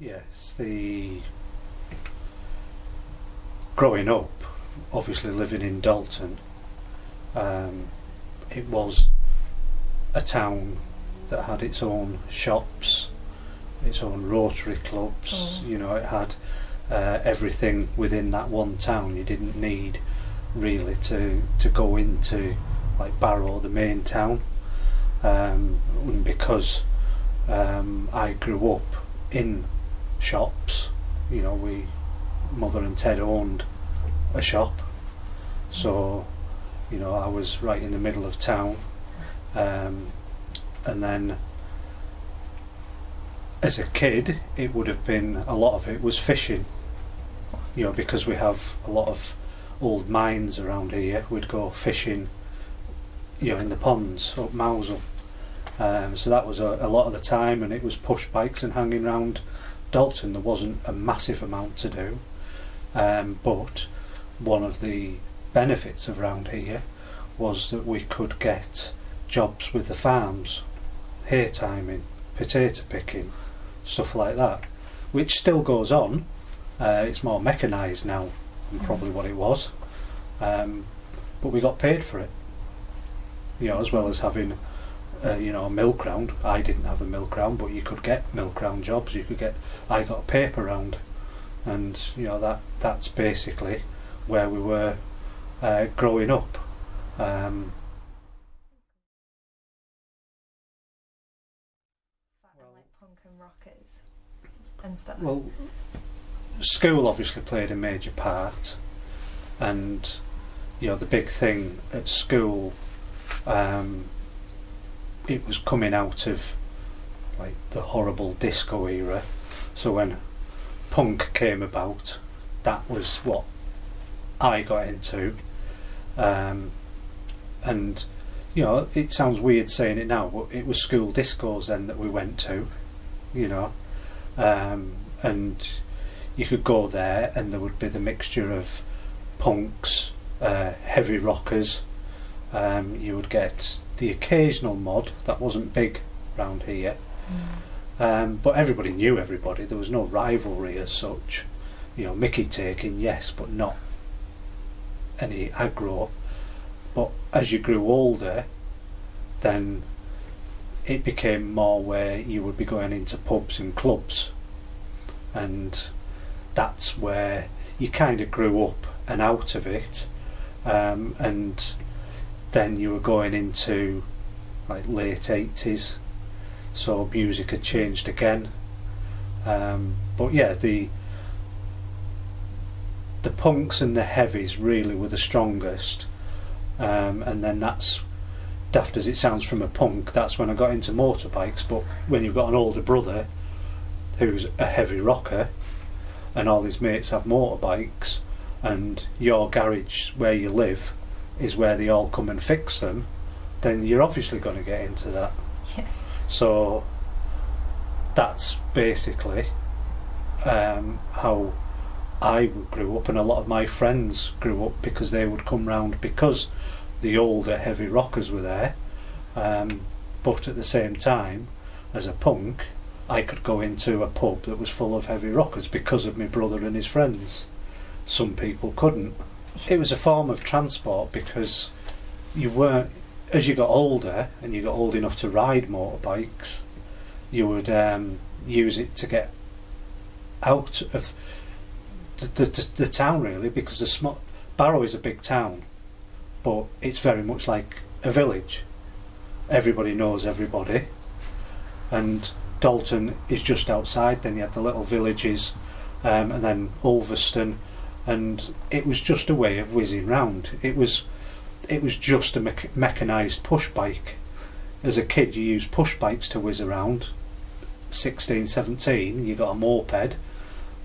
Yes, growing up, obviously living in Dalton, it was a town that had its own shops, its own Rotary clubs. Oh. You know, it had everything within that one town. You didn't need really to go into like Barrow, the main town, and because I grew up in shops. You know, we, Mother and Ted, owned a shop, so you know, I was right in the middle of town. And then as a kid, it would have been, a lot of it was fishing, you know, because we have a lot of old mines around here. We'd go fishing, you know, in the ponds up Mousel, so that was a lot of the time, and it was push bikes and hanging around Dalton. There wasn't a massive amount to do, but one of the benefits of around here was that we could get jobs with the farms, hay timing, potato picking, stuff like that, which still goes on. It's more mechanised now than probably what it was, but we got paid for it, you know, as well as having you know, a milk round. I didn't have a milk round, but you could get milk round jobs. You could get, I got a paper round, and you know, that's basically where we were growing up. And stuff. Well, school obviously played a major part, and you know, the big thing at school, it was coming out of like the horrible disco era. So when punk came about, that was what I got into, and you know, it sounds weird saying it now, but it was school discos then that we went to, you know. And you could go there and there would be the mixture of punks, heavy rockers, you would get the occasional mod. That wasn't big round here, but everybody knew everybody. There was no rivalry as such, you know, Mickey taking, yes, but not any aggro. But as you grew older, then it became more where you would be going into pubs and clubs, and that's where you kind of grew up and out of it, and then you were going into like late 80s, so music had changed again. But yeah, the punks and the heavies really were the strongest, and then that's, daft as it sounds from a punk, that's when I got into motorbikes. But when you've got an older brother who's a heavy rocker and all his mates have motorbikes, and your garage where you live is where they all come and fix them, then you're obviously going to get into that. Yeah. So that's basically how I grew up, and a lot of my friends grew up, because they would come round because the older heavy rockers were there, but at the same time, as a punk, I could go into a pub that was full of heavy rockers because of my brother and his friends. Some people couldn't. It was a form of transport, because you weren't, as you got older and you got old enough to ride motorbikes, you would use it to get out of the town, really, because Barrow is a big town, but it's very much like a village. Everybody knows everybody, and Dalton is just outside. Then you had the little villages, and then Ulverston, and it was just a way of whizzing round. It was just a mechanised push bike. As a kid, you used push bikes to whiz around. 16, 17, you got a moped,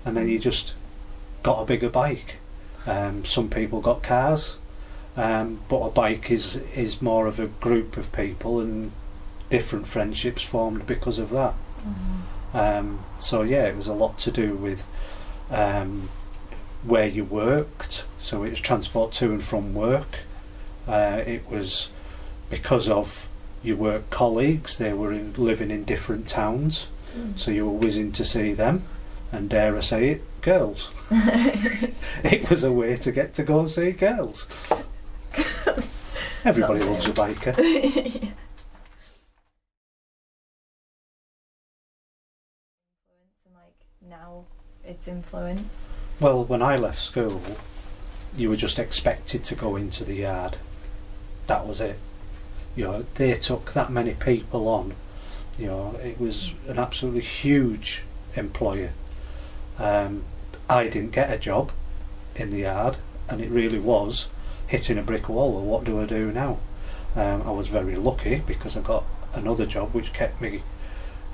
and then you just got a bigger bike. Some people got cars. But a bike is more of a group of people, and different friendships formed because of that. Mm-hmm. So yeah, it was a lot to do with where you worked. So it was transport to and from work. It was because of your work colleagues. They were living in different towns, so you were whizzing to see them. and dare I say it, girls. It was a way to get to go and see girls. Everybody loves a biker. Yeah. Its influence? Well, when I left school, you were just expected to go into the yard. That was it. You know, they took that many people on. You know, it was an absolutely huge employer. I didn't get a job in the yard, and it really was hitting a brick wall. Well, what do I do now? I was very lucky because I got another job which kept me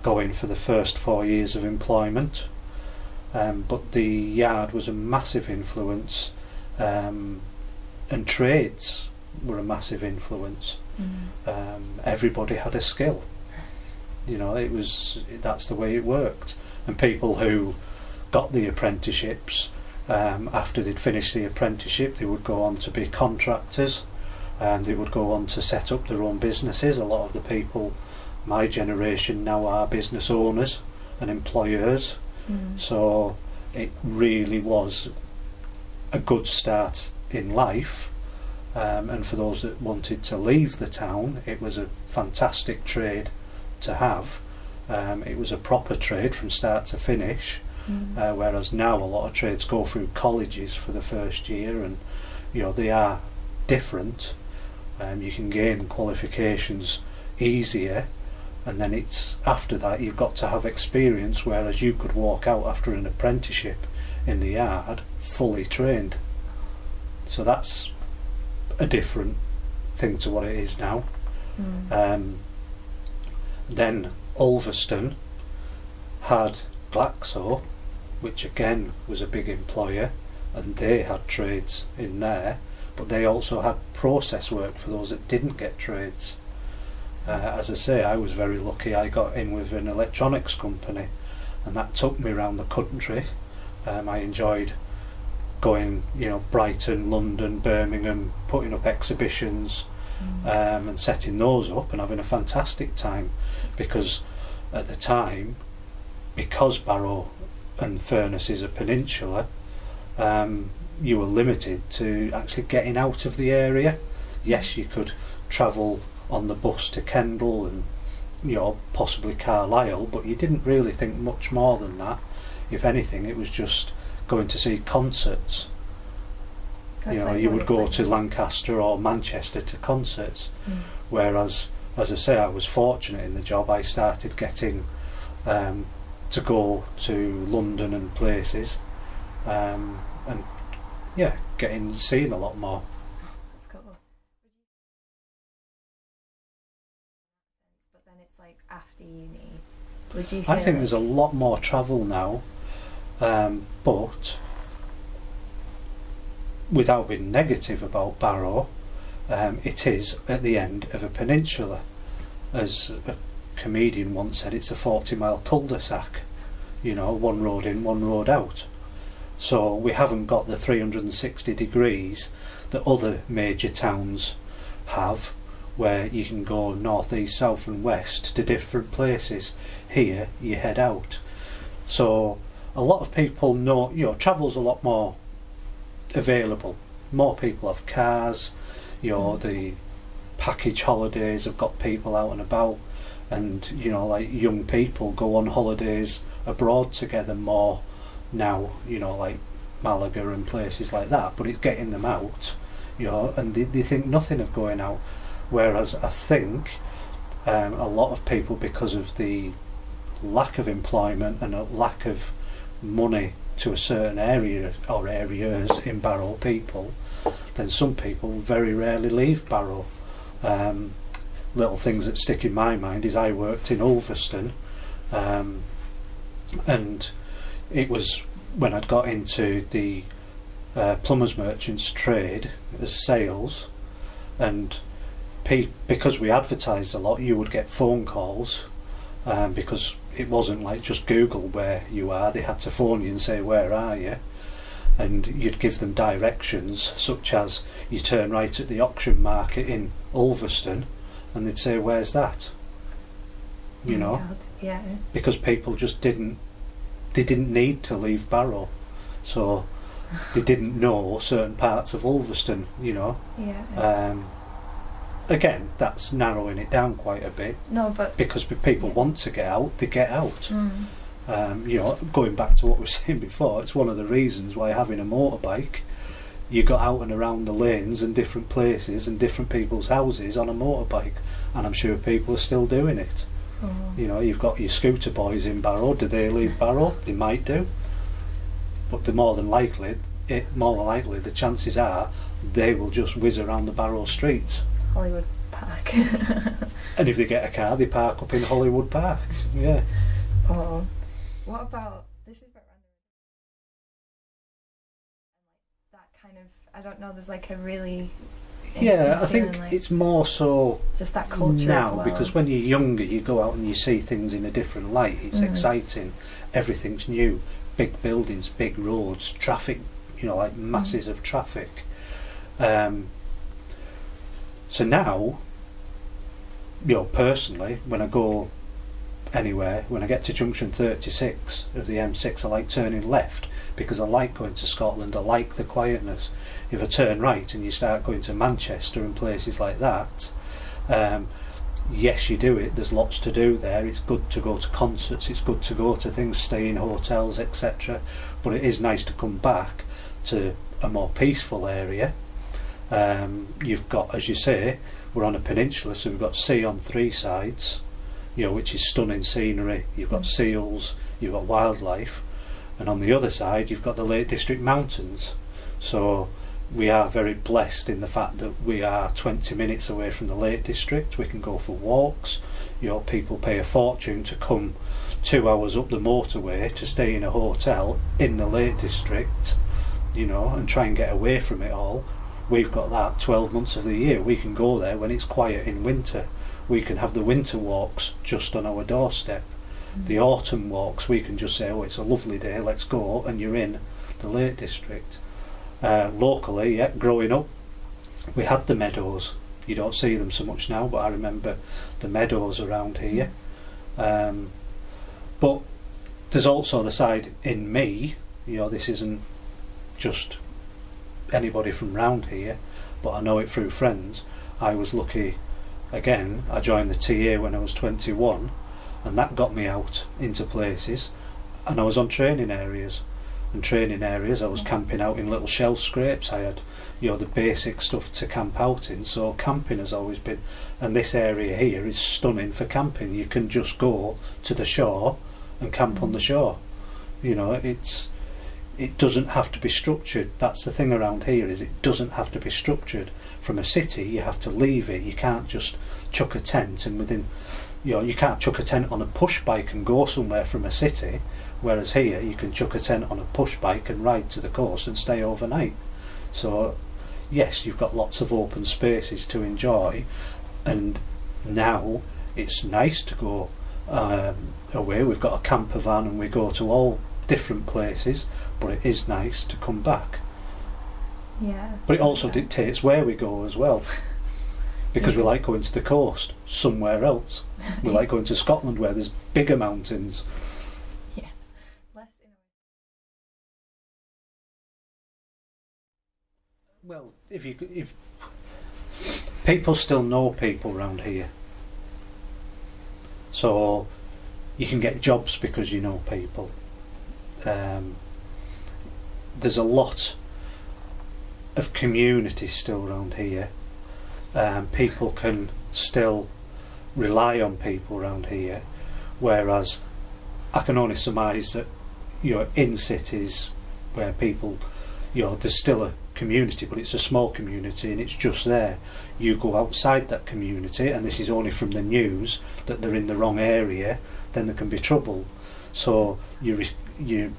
going for the first 4 years of employment. But the yard was a massive influence, and trades were a massive influence. Mm-hmm. Everybody had a skill, you know. It was, that's the way it worked. And people who got the apprenticeships, after they'd finished the apprenticeship, they would go on to be contractors, and they would go on to set up their own businesses. A lot of the people my generation now are business owners and employers. Mm. So it really was a good start in life, and for those that wanted to leave the town, it was a fantastic trade to have. It was a proper trade from start to finish. Mm. Whereas now a lot of trades go through colleges for the first year, and you know, they are different. You can gain qualifications easier, and then it's after that you've got to have experience, whereas you could walk out after an apprenticeship in the yard fully trained. So that's a different thing to what it is now. Mm. Then Ulverston had Glaxo, which again was a big employer, and they had trades in there, but they also had process work for those that didn't get trades. As I say, I was very lucky. I got in with an electronics company, and that took me around the country. I enjoyed going, you know, Brighton, London, Birmingham, putting up exhibitions. Mm. And setting those up, and having a fantastic time, because at the time, because Barrow and Furness is a peninsula, you were limited to actually getting out of the area. Yes, you could travel on the bus to Kendal and, you know, possibly Carlisle, but you didn't really think much more than that. If anything, it was just going to see concerts. That's, you know, you would go to Lancaster or Manchester to concerts. Mm. Whereas, as I say, I was fortunate in the job. I started getting to go to London and places, and yeah, getting seen a lot more. I think there's a lot more travel now, but without being negative about Barrow, it is at the end of a peninsula. As a comedian once said, it's a 40-mile cul-de-sac, you know, one road in, one road out. So we haven't got the 360 degrees that other major towns have, where you can go north, east, south and west to different places. Here you head out. So a lot of people know, you know, travel's a lot more available. More people have cars, you know, the package holidays have got people out and about, and you know, like young people go on holidays abroad together more now, you know, like Malaga and places like that. But it's getting them out, you know, and they think nothing of going out. Whereas I think a lot of people, because of the lack of employment and a lack of money to a certain area or areas in Barrow people, then some people very rarely leave Barrow. Little things that stick in my mind is I worked in Ulverston, and it was when I'd got into the plumbers merchants trade as sales, and because we advertised a lot, you would get phone calls, because it wasn't like just Google where you are. They had to phone you and say, where are you? And you'd give them directions, such as you turn right at the auction market in Ulverston, and they'd say, where's that? You know, yeah. Because people just didn't they didn't need to leave Barrow, so they didn't know certain parts of Ulverston, you know. Yeah. Again, that's narrowing it down quite a bit. No, but because if people want to get out, they get out. Mm. You know, going back to what we were saying before, it's one of the reasons why having a motorbike, you got out and around the lanes and different places and different people's houses on a motorbike, and I'm sure people are still doing it. Mm. You know, you've got your scooter boys in Barrow. Do they leave Barrow? They might do, but they're more than likely, the chances are they will just whiz around the Barrow streets. Hollywood Park. And if they get a car, they park up in Hollywood Park. Yeah. Oh, what about this? Is about random. That kind of, I don't know. There's like a really I think like it's more so just that culture now, as well. Because when you're younger, you go out and you see things in a different light. It's exciting. Everything's new. Big buildings, big roads, traffic. You know, like masses of traffic. So now, you know, personally, when I go anywhere, when I get to Junction 36 of the M6, I like turning left because I like going to Scotland, I like the quietness. If I turn right and you start going to Manchester and places like that, yes, you do it, there's lots to do there, it's good to go to concerts, it's good to go to things, stay in hotels, etc. But it is nice to come back to a more peaceful area. You've got, as you say, we're on a peninsula, so we've got sea on three sides, you know, which is stunning scenery. You've got seals, you've got wildlife, and on the other side you've got the Lake District mountains. So we are very blessed in the fact that we are 20 minutes away from the Lake District. We can go for walks. You know, people pay a fortune to come 2 hours up the motorway to stay in a hotel in the Lake District, you know, and try and get away from it all. We've got that 12 months of the year. We can go there when it's quiet in winter. We can have the winter walks just on our doorstep. The autumn walks, we can just say, oh, it's a lovely day, let's go, and you're in the Lake District. Locally, growing up, we had the meadows. You don't see them so much now, but I remember the meadows around here. But there's also the side in me, you know, this isn't just anybody from round here, but I know it through friends. I was lucky, again, I joined the TA when I was 21, and that got me out into places, and I was on training areas. And training areas, I was camping out in little shell scrapes. I had, you know, the basic stuff to camp out in, so camping has always been, and this area here is stunning for camping. You can just go to the shore and camp on the shore. You know, it doesn't have to be structured. That's the thing around here, is it doesn't have to be structured. From a city, you have to leave it. You can't just chuck a tent, and within, you know, you can't chuck a tent on a push bike and go somewhere from a city, whereas here you can chuck a tent on a push bike and ride to the coast and stay overnight. So yes, you've got lots of open spaces to enjoy, and now it's nice to go away. We've got a camper van and we go to all different places, but it is nice to come back. Yeah. But it also dictates where we go as well, because we like going to the coast somewhere else. We like going to Scotland where there's bigger mountains. Yeah. Well, if people still know people around here, so you can get jobs because you know people. There's a lot of community still around here. People can still rely on people around here, whereas I can only surmise that, you know, in cities where people, you know, there's still a community, but it's a small community and it's just there. You go outside that community, and this is only from the news that they're in the wrong area, then there can be trouble. So you're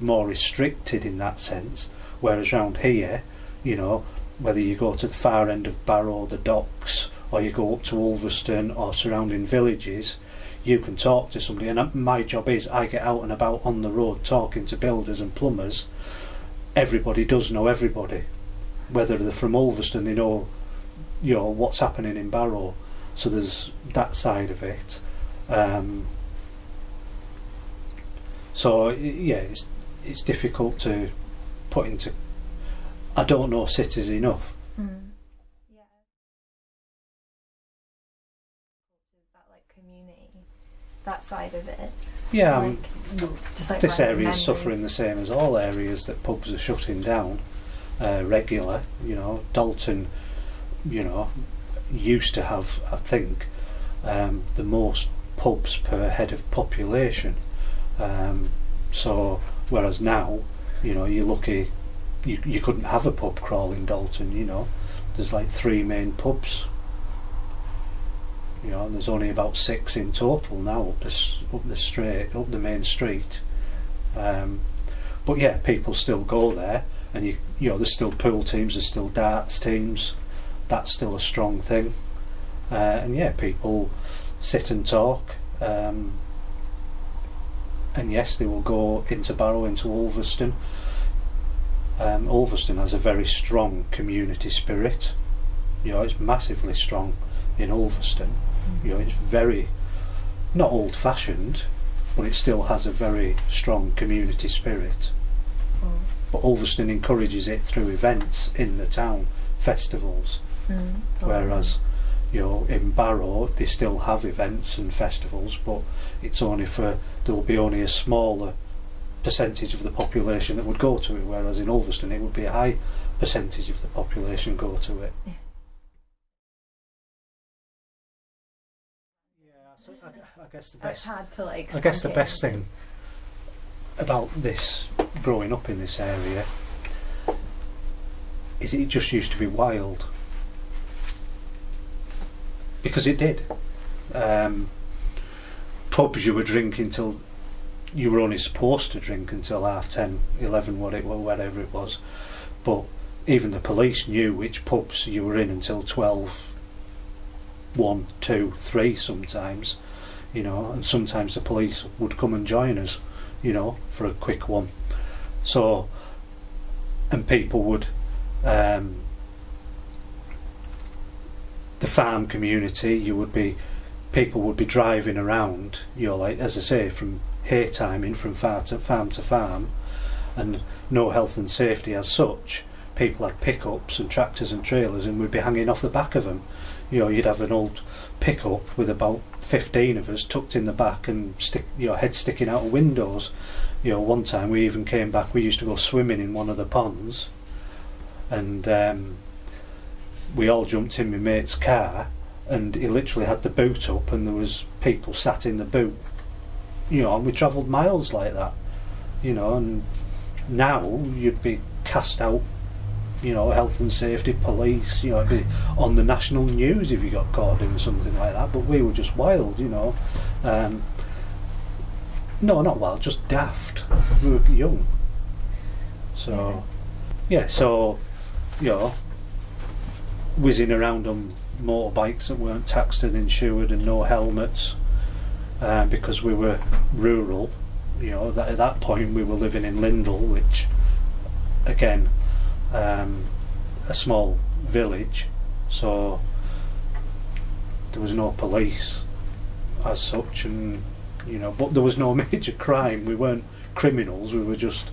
more restricted in that sense, whereas round here, you know, whether you go to the far end of Barrow, the docks, or you go up to Ulverston or surrounding villages, you can talk to somebody. And my job is, I get out and about on the road talking to builders and plumbers. Everybody does know everybody, whether they're from Ulverston, they know, you know, what's happening in Barrow. So there's that side of it. So yeah, it's difficult to put into. I don't know cities enough. Mm. Yeah. That like community, that side of it. Yeah, like, this area is suffering the same as all areas that pubs are shutting down regular. You know, Dalton, you know, used to have, I think, the most pubs per head of population. So whereas now, you know, you're lucky you couldn't have a pub crawl in Dalton. You know, there's like 3 main pubs, you know, and there's only about 6 in total now up the main street. But yeah, people still go there, and you know, there's still pool teams, there's still darts teams. That's still a strong thing. And yeah, people sit and talk, and yes, they will go into Barrow, into Ulverston. Ulverston has a very strong community spirit. You know, it's massively strong in Ulverston. Mm-hmm. You know, it's very, not old-fashioned, but it still has a very strong community spirit. Oh. But Ulverston encourages it through events in the town, festivals. Mm, whereas, you know, in Barrow they still have events and festivals, but it's only for, there'll be only a smaller percentage of the population that would go to it, whereas in Ulverston it would be a high percentage of the population go to it. Yeah, so I guess the best, hard to like, I guess the best thing about this, growing up in this area, is it just used to be wild. Because it did. Pubs, you were drinking till, you were only supposed to drink until 10, 11, whatever it was. But even the police knew which pubs you were in until 12, 1, 2, 3 sometimes, you know, and sometimes the police would come and join us, you know, for a quick one. So, and people would, the farm community, people would be driving around, you know, like, as I say, from hay timing, from farm to farm, and no health and safety as such. People had pickups and tractors and trailers, and we'd be hanging off the back of them. You know, you'd have an old pickup with about 15 of us tucked in the back, and your head sticking out of windows. You know, one time we even came back, we used to go swimming in one of the ponds, and we all jumped in my mate's car, and he literally had the boot up, and there was people sat in the boot, you know, and we travelled miles like that, you know. And now you'd be cast out, you know, health and safety, police, you know, it'd be on the national news if you got caught doing something like that. But we were just wild, you know. No, not wild, just daft. We were young. So, yeah, so, you know, whizzing around on motorbikes that weren't taxed and insured, and no helmets, because we were rural. You know, that at that point we were living in Lindal, which, again, a small village, so there was no police as such, and you know, but there was no major crime. We weren't criminals. We were just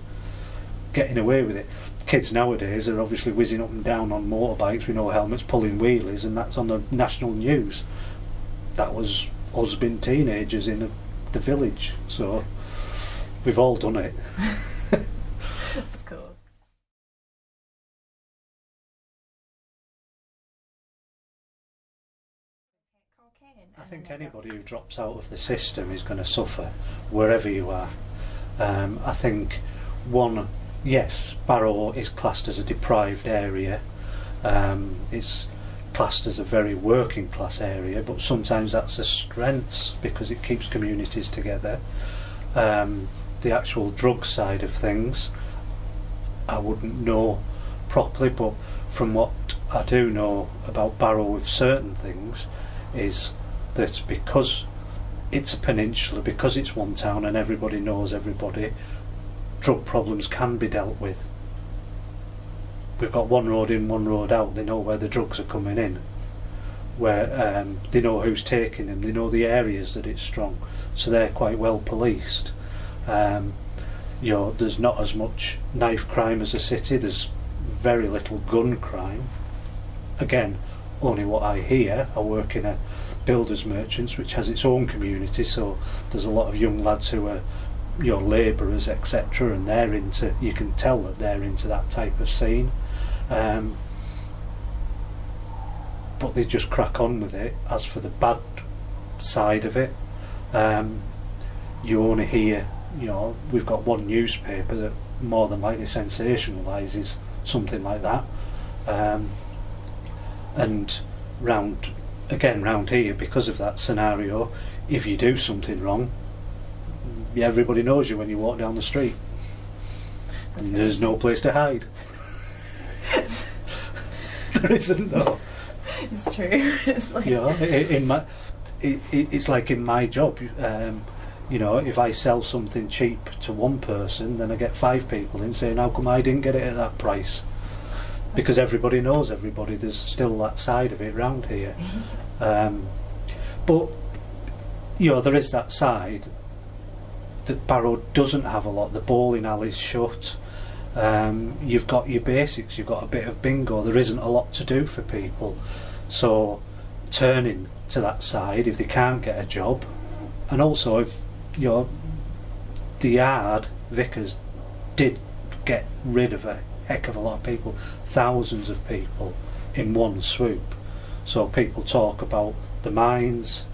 getting away with it. Kids nowadays are obviously whizzing up and down on motorbikes with no helmets, pulling wheelies, and that's on the national news. That was us being teenagers in the village, so we've all done it. That's cool. I think anybody who drops out of the system is going to suffer, wherever you are. I think yes, Barrow is classed as a deprived area. It's classed as a very working class area, but sometimes that's a strength because it keeps communities together. The actual drug side of things, I wouldn't know properly, but from what I do know about Barrow with certain things is that because it's a peninsula, because it's one town and everybody knows everybody, drug problems can be dealt with. We've got one road in, one road out. They know where the drugs are coming in, where they know who's taking them, they know the areas that it's strong, so they're quite well policed. You know, there's not as much knife crime as a city, there's very little gun crime. Again, only what I hear. I work in a builders merchants which has its own community, so there's a lot of young lads who are, you know, labourers, etc., and they're into, you can tell that they're into that type of scene. But they just crack on with it. As for the bad side of it, you only hear, you know, we've got one newspaper that more than likely sensationalises something like that. And round here, because of that scenario, if you do something wrong, everybody knows you when you walk down the street. That's and it. There's no place to hide. There isn't, though. It's true. It's like, you know, it's like in my job, you know, if I sell something cheap to one person, then I get 5 people in saying, how come I didn't get it at that price? Because everybody knows everybody. There's still that side of it round here. But, you know, there is that side that Barrow doesn't have a lot. The bowling alley's shut. You've got your basics, you've got a bit of bingo. There isn't a lot to do for people. So turning to that side if they can't get a job, and also if, you know, the yard, Vickers, did get rid of a heck of a lot of people, thousands of people in one swoop. So people talk about the mines,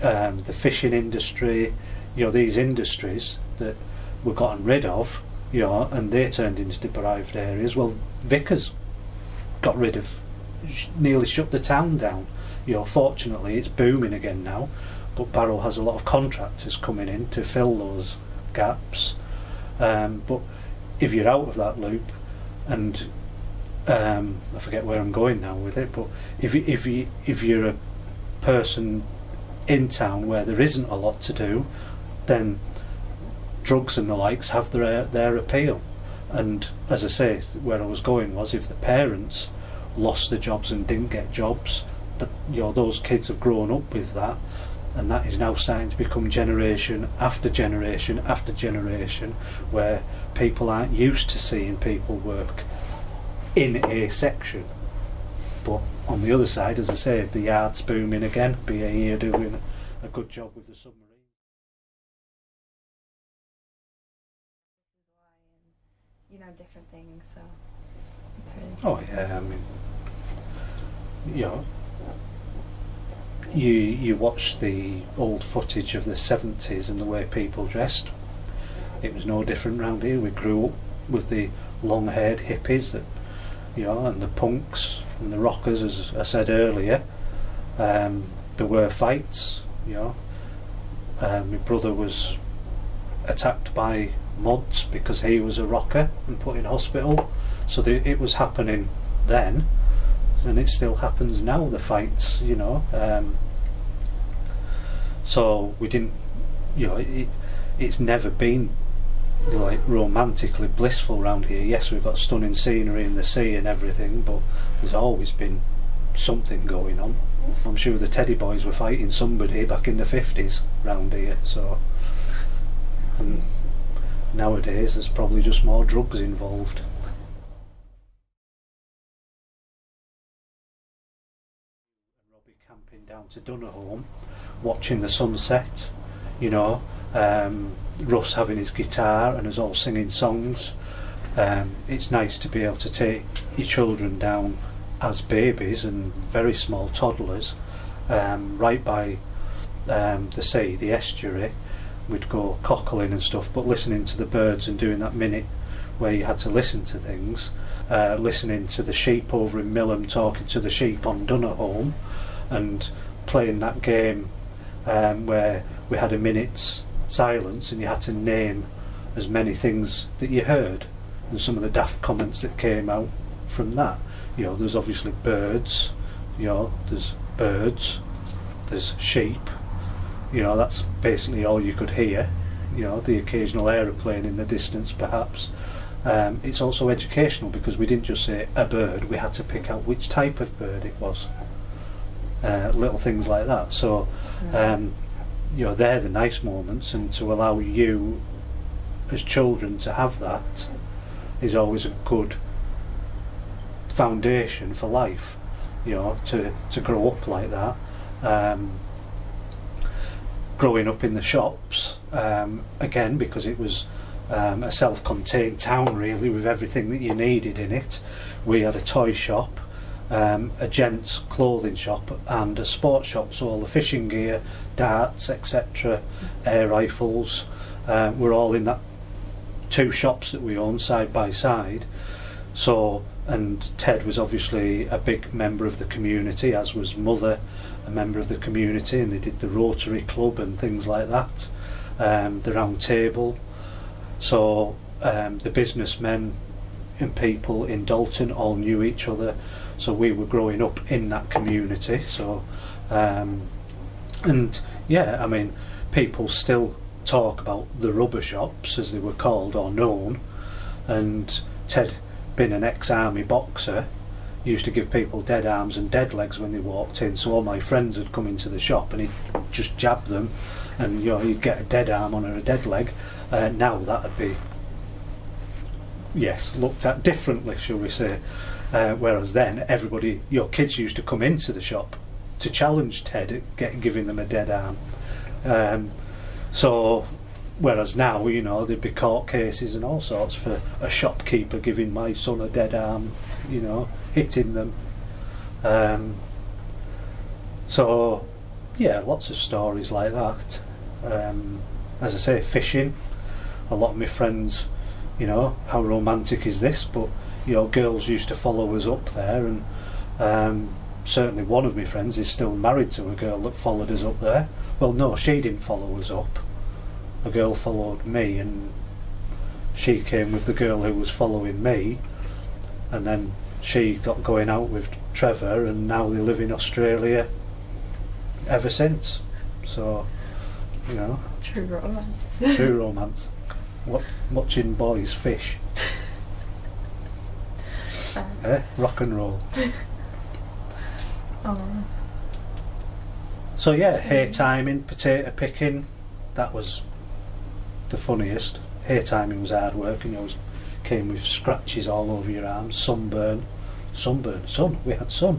the fishing industry, you know, these industries that were gotten rid of, you know, and they turned into deprived areas. Well, Vickers got rid of, nearly shut the town down. You know, fortunately it's booming again now, but Barrow has a lot of contractors coming in to fill those gaps. But if you're out of that loop, and I forget where I'm going now with it, but if you're a person in town where there isn't a lot to do, then drugs and the likes have their appeal. And as I say, where I was going was, if the parents lost their jobs and didn't get jobs, that, you know, those kids have grown up with that, and that is now starting to become generation after generation after generation, where people aren't used to seeing people work in a section. But on the other side, as I say, the yard's booming again. BAE are doing a good job with the submarine. You know, different things, so it's really... Oh yeah, I mean, you know, you watch the old footage of the 70s and the way people dressed. It was no different round here. We grew up with the long-haired hippies, that, you know, and the punks and the rockers, as I said earlier. There were fights, you know. My brother was attacked by mods because he was a rocker and put in hospital. So it was happening then, and it still happens now, the fights, you know. So we didn't, you know, it's never been like romantically blissful round here. Yes, we've got stunning scenery and the sea and everything, but there's always been something going on. I'm sure the Teddy Boys were fighting somebody back in the 50s round here. So, and nowadays there's probably just more drugs involved. Robbie camping down to Dunnerholm, watching the sunset, you know. Russ having his guitar and us all singing songs. It's nice to be able to take your children down as babies and very small toddlers, right by the sea, the estuary. We'd go cockling and stuff, but listening to the birds and doing that minute where you had to listen to things, listening to the sheep over in Millham talking to the sheep on Dunnerholm, and playing that game where we had a minute's silence and you had to name as many things that you heard, and some of the daft comments that came out from that. You know, there's obviously birds, you know, there's birds, there's sheep, you know, that's basically all you could hear, you know, the occasional aeroplane in the distance perhaps. It's also educational because we didn't just say a bird, we had to pick out which type of bird it was, little things like that. So you know, they're the nice moments, and to allow you as children to have that is always a good foundation for life, you know, to grow up like that. Growing up in the shops, again, because it was a self-contained town really, with everything that you needed in it. We had a toy shop, a gents clothing shop and a sports shop, so all the fishing gear, darts, etc., air rifles were all in that two shops that we owned side by side. So, and Ted was obviously a big member of the community, as was Mother a member of the community, and they did the Rotary Club and things like that, the Round Table. So the businessmen and people in Dalton all knew each other, so we were growing up in that community. So and yeah, I mean, people still talk about the rubber shops as they were called or known, and Ted, being an ex-army boxer, used to give people dead arms and dead legs when they walked in. So all my friends had come into the shop and he'd just jab them, and you know, you'd get a dead arm on or a dead leg. Now that would be, yes, looked at differently, shall we say. Whereas then, everybody, your kids used to come into the shop to challenge Ted at giving them a dead arm. So, whereas now, you know, there'd be court cases and all sorts for a shopkeeper giving my son a dead arm, you know, hitting them. So, yeah, lots of stories like that. As I say, fishing. A lot of my friends, you know, how romantic is this? But, you know, girls used to follow us up there, and certainly one of my friends is still married to a girl that followed us up there. Well, no, she didn't follow us up. A girl followed me, and she came with the girl who was following me, and then she got going out with Trevor, and now they live in Australia ever since. So, you know, true romance. True romance. Watching boys fish. Rock and roll. Oh. So yeah, hay timing, potato picking, that was the funniest. Hay timing was hard work, and you always came with scratches all over your arms, sun. We had sun.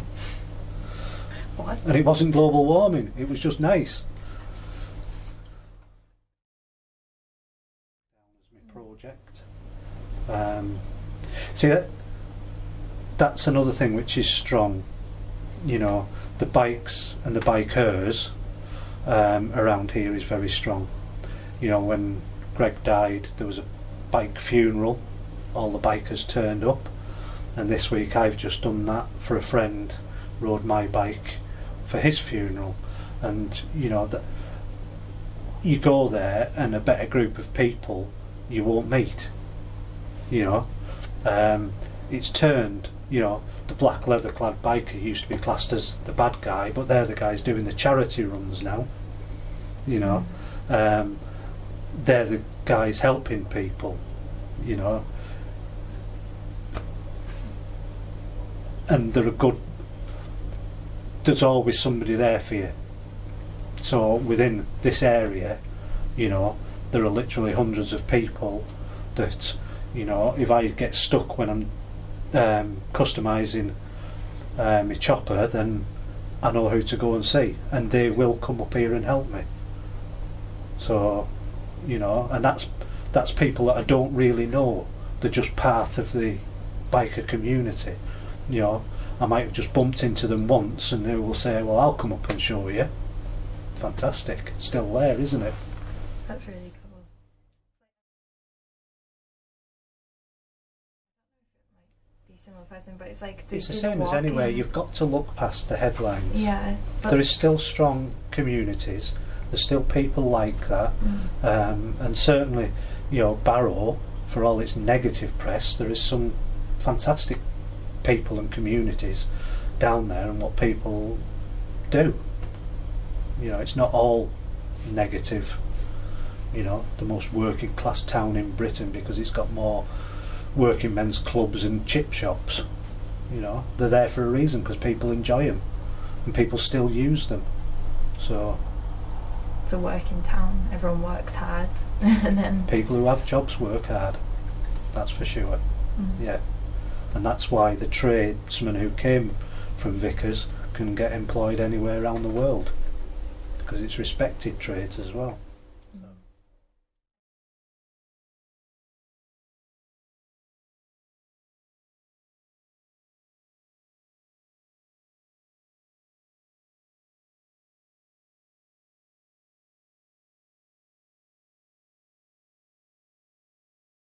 What? And it wasn't global warming, it was just nice. Project. See, that's another thing which is strong, you know, the bikes and the bikers around here is very strong. You know, when Greg died, there was a bike funeral, all the bikers turned up, and this week I've just done that for a friend, rode my bike for his funeral, and you know, that you go there and a better group of people you won't meet, you know. It's turned, you know, the black leather clad biker used to be classed as the bad guy, but they're the guys doing the charity runs now, you know. They're the guys helping people, you know, and they're a good, there's always somebody there for you. So within this area, you know, there are literally hundreds of people that, you know, if I get stuck when I'm customising my chopper, then I know who to go and see, and they will come up here and help me. So, you know, and that's people that I don't really know, they're just part of the biker community, you know. I might have just bumped into them once and they will say, well, I'll come up and show you. Fantastic, still there, isn't it? That's really cool. But it's like, it's the same as anywhere. You've got to look past the headlines. Yeah, there is still strong communities. There's still people like that, and certainly, you know, Barrow, for all its negative press, there is some fantastic people and communities down there, and what people do. You know, it's not all negative. You know, the most working class town in Britain, because it's got more working men's clubs and chip shops. You know, they're there for a reason, because people enjoy them and people still use them. So to work in town. Everyone works hard. And then people who have jobs work hard, that's for sure. Mm. Yeah, and that's why the tradesmen who came from Vickers can get employed anywhere around the world, because it's respected trades as well.